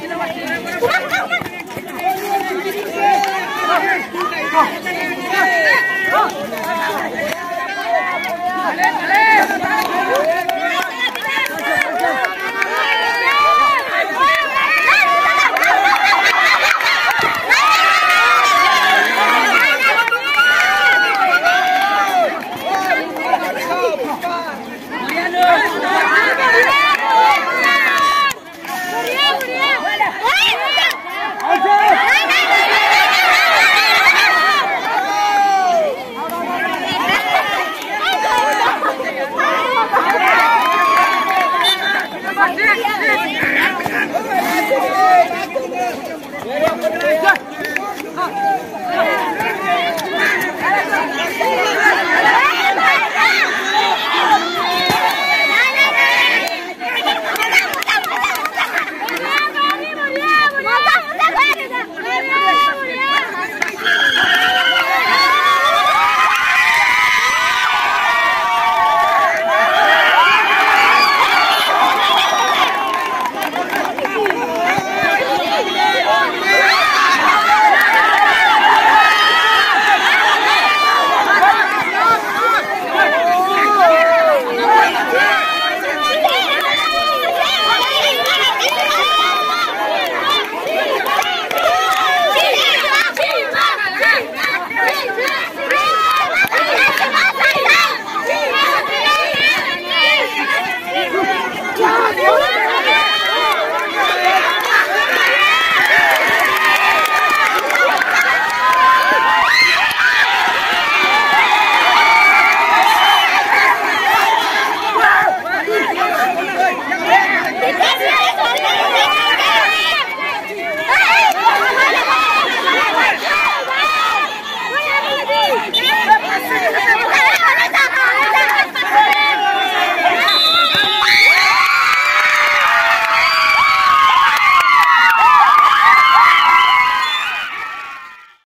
Gracias.